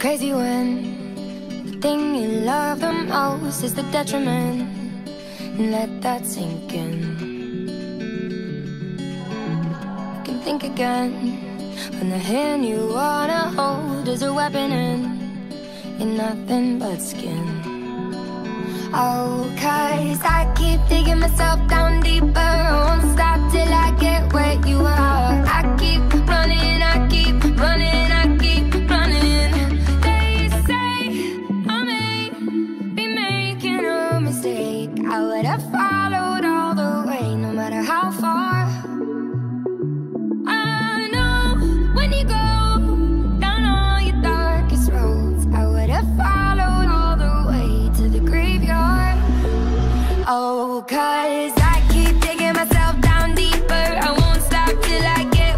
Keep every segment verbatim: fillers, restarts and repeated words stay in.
crazy when the thing you love the most is the detriment, and let that sink in. You can think again when the hand you wanna hold is a weapon and you're nothing but skin. Oh, cause I keep digging myself down deeper, I won't stop till I get where you are. I keep running, I keep running, I keep running. They say I may be making a mistake, I would have followed all the way, no matter how far. I know when you go down all your darkest roads, I would have followed all the way to the graveyard. Oh, cause I keep digging myself down deeper, I won't stop till I get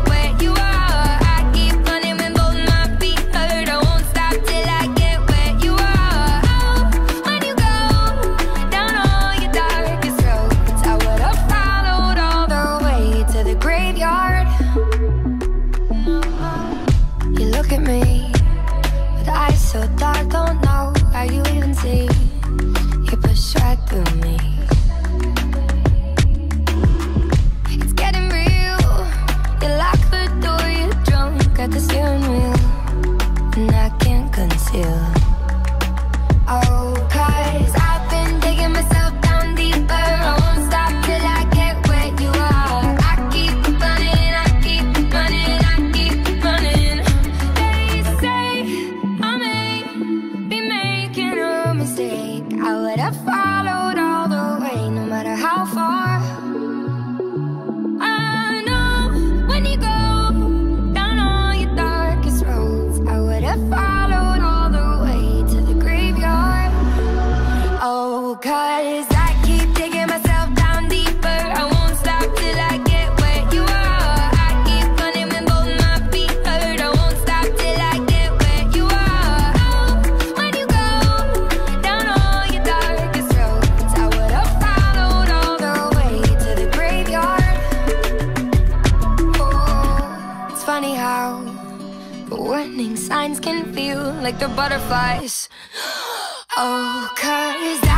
warning signs can feel like the butterflies. Oh, cause